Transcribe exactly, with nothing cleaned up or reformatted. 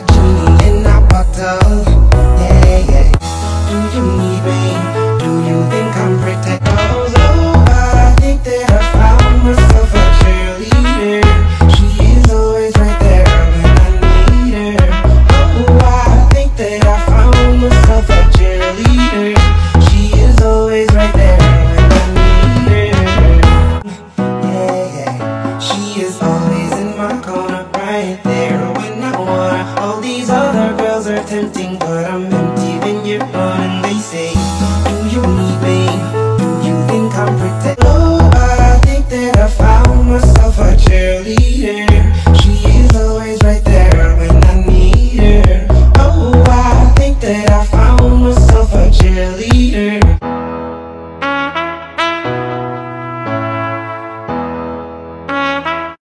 got gin in a bottle.